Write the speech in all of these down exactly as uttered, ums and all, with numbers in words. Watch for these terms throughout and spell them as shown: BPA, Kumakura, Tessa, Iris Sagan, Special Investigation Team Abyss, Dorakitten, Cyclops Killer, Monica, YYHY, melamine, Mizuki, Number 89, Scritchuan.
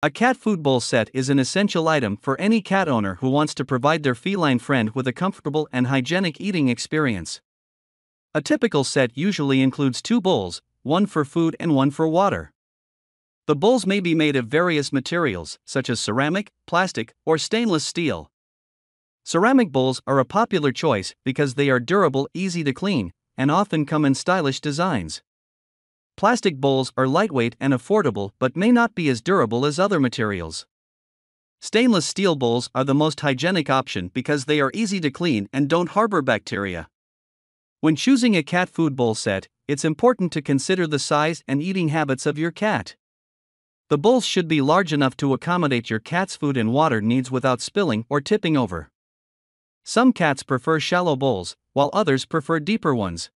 A cat food bowl set is an essential item for any cat owner who wants to provide their feline friend with a comfortable and hygienic eating experience. A typical set usually includes two bowls, one for food and one for water. The bowls may be made of various materials, such as ceramic, plastic, or stainless steel. Ceramic bowls are a popular choice because they are durable, easy to clean, and often come in stylish designs. Plastic bowls are lightweight and affordable but may not be as durable as other materials. Stainless steel bowls are the most hygienic option because they are easy to clean and don't harbor bacteria. When choosing a cat food bowl set, it's important to consider the size and eating habits of your cat. The bowls should be large enough to accommodate your cat's food and water needs without spilling or tipping over. Some cats prefer shallow bowls, while others prefer deeper ones.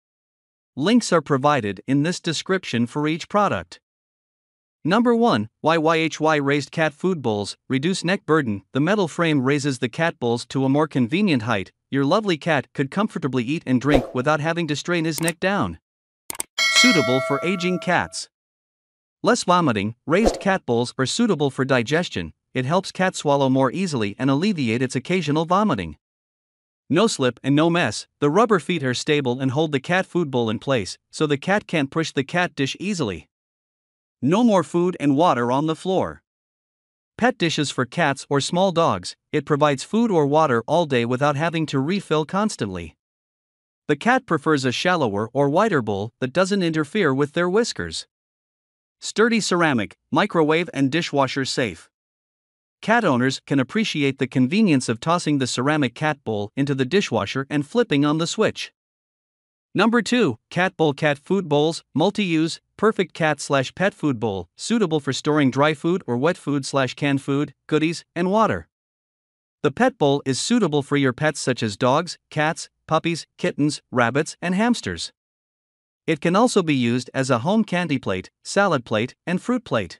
Links are provided in this description for each product. Number one. Y Y H Y Raised Cat Food Bowls Reduce Neck Burden. The metal frame raises the cat bowls to a more convenient height. Your lovely cat could comfortably eat and drink without having to strain his neck down. Suitable for aging cats. Less vomiting. Raised cat bowls are suitable for digestion. It helps cats swallow more easily and alleviate its occasional vomiting. No slip and no mess. The rubber feet are stable and hold the cat food bowl in place, so the cat can't push the cat dish easily. No more food and water on the floor. Pet dishes for cats or small dogs. It provides food or water all day without having to refill constantly. The cat prefers a shallower or wider bowl that doesn't interfere with their whiskers. Sturdy ceramic, microwave and dishwasher safe. Cat owners can appreciate the convenience of tossing the ceramic cat bowl into the dishwasher and flipping on the switch. Number two. Cat Bowl Cat Food Bowls Multi-Use Perfect Cat slash Pet Food Bowl, suitable for storing dry food or wet food slash canned food, goodies, and water. The pet bowl is suitable for your pets such as dogs, cats, puppies, kittens, rabbits, and hamsters. It can also be used as a home candy plate, salad plate, and fruit plate.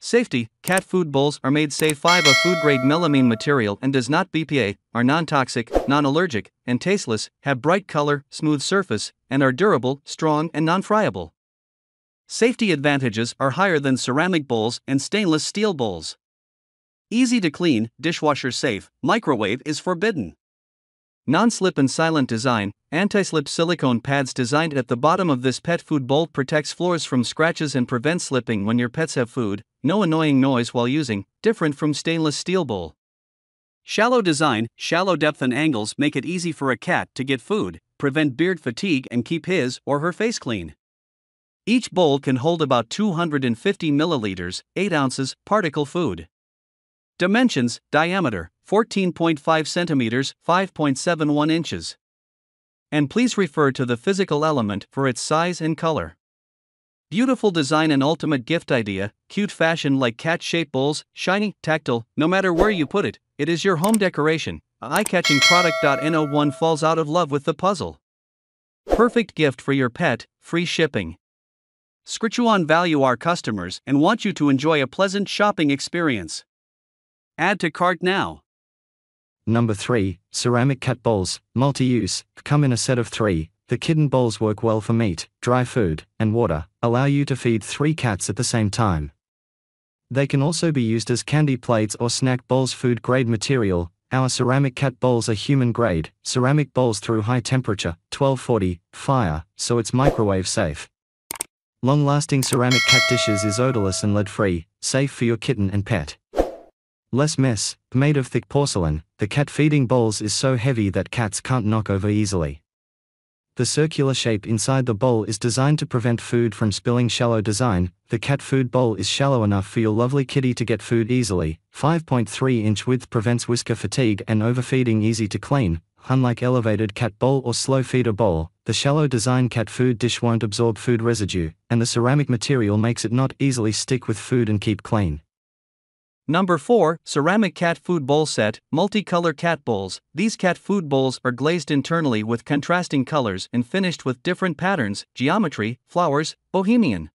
Safety. Cat food bowls are made safe five of food-grade melamine material and does not B P A, are non-toxic, non-allergic, and tasteless, have bright color, smooth surface, and are durable, strong, and non-friable. Safety advantages are higher than ceramic bowls and stainless steel bowls. Easy to clean, dishwasher safe, microwave is forbidden. Non-slip and silent design. Anti-slip silicone pads designed at the bottom of this pet food bowl protects floors from scratches and prevents slipping when your pets have food. No annoying noise while using, different from stainless steel bowl. Shallow design. Shallow depth and angles make it easy for a cat to get food, prevent beard fatigue and keep his or her face clean. Each bowl can hold about two hundred fifty milliliters, eight ounces, particle food. Dimensions. Diameter, fourteen point five centimeters, five point seven one inches. And please refer to the physical element for its size and color. Beautiful design and ultimate gift idea. Cute fashion like cat-shaped bowls, shiny, tactile, no matter where you put it, it is your home decoration. Eye-catching product. No one falls out of love with the puzzle. Perfect gift for your pet, free shipping. Scritchuan value our customers and want you to enjoy a pleasant shopping experience. Add to cart now. Number three. Ceramic cat bowls, multi-use, come in a set of three. The kitten bowls work well for meat, dry food, and water, allow you to feed three cats at the same time. They can also be used as candy plates or snack bowls. Food-grade material. Our ceramic cat bowls are human-grade, ceramic bowls through high temperature, twelve forty, fire, so it's microwave safe. Long-lasting ceramic cat dishes is odorless and lead-free, safe for your kitten and pet. Less mess, made of thick porcelain, the cat feeding bowls is so heavy that cats can't knock over easily. The circular shape inside the bowl is designed to prevent food from spilling. Shallow design, the cat food bowl is shallow enough for your lovely kitty to get food easily, five point three inch width, prevents whisker fatigue and overfeeding. Easy to clean, unlike elevated cat bowl or slow feeder bowl, the shallow design cat food dish won't absorb food residue, and the ceramic material makes it not easily stick with food and keep clean. Number four. Ceramic Cat Food Bowl Set, Multicolor Cat Bowls. These cat food bowls are glazed internally with contrasting colors and finished with different patterns, geometry, flowers, bohemian.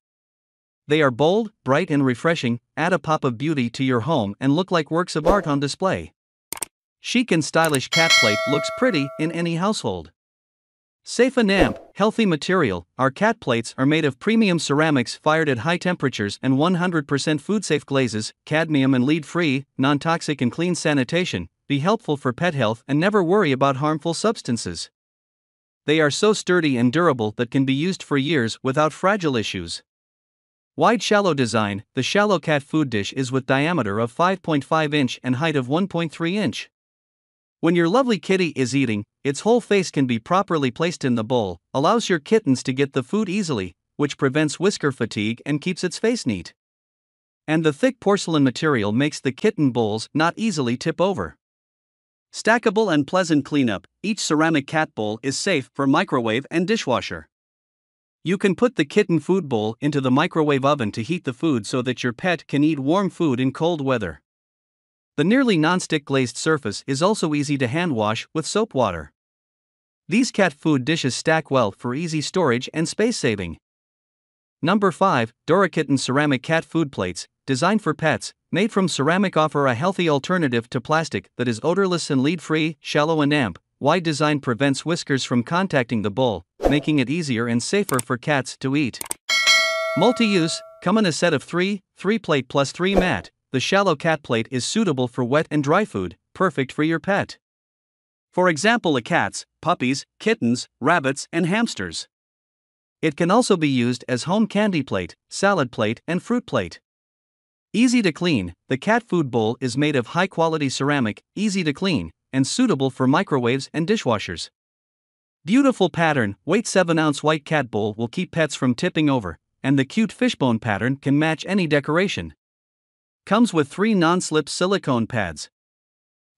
They are bold, bright and refreshing, add a pop of beauty to your home and look like works of art on display. Chic and stylish cat plate looks pretty in any household. Safe and amp, healthy material, our cat plates are made of premium ceramics fired at high temperatures and one hundred percent food-safe glazes, cadmium and lead-free, non-toxic and clean sanitation, be helpful for pet health and never worry about harmful substances. They are so sturdy and durable that can be used for years without fragile issues. Wide shallow design, the shallow cat food dish is with diameter of five point five inch and height of one point three inch. When your lovely kitty is eating, its whole face can be properly placed in the bowl, allows your kittens to get the food easily, which prevents whisker fatigue and keeps its face neat. And the thick porcelain material makes the kitten bowls not easily tip over. Stackable and pleasant cleanup, each ceramic cat bowl is safe for microwave and dishwasher. You can put the kitten food bowl into the microwave oven to heat the food so that your pet can eat warm food in cold weather. The nearly non-stick glazed surface is also easy to hand wash with soap water. These cat food dishes stack well for easy storage and space saving. Number five. Dorakitten ceramic cat food plates, designed for pets, made from ceramic, offer a healthy alternative to plastic that is odorless and lead-free. Shallow and amp, wide design prevents whiskers from contacting the bowl, making it easier and safer for cats to eat. Multi-use, come in a set of three, three plate plus three mat. The shallow cat plate is suitable for wet and dry food, perfect for your pet. For example, a cat's, puppies, kittens, rabbits, and hamsters. It can also be used as home candy plate, salad plate, and fruit plate. Easy to clean, the cat food bowl is made of high-quality ceramic, easy to clean, and suitable for microwaves and dishwashers. Beautiful pattern, weight seven ounce white cat bowl will keep pets from tipping over, and the cute fishbone pattern can match any decoration. Comes with three non-slip silicone pads.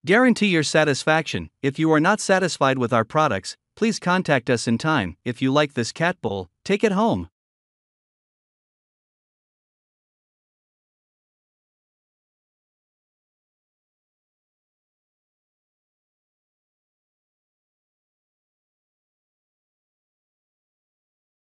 Guarantee your satisfaction. If you are not satisfied with our products, please contact us in time. If you like this cat bowl, take it home.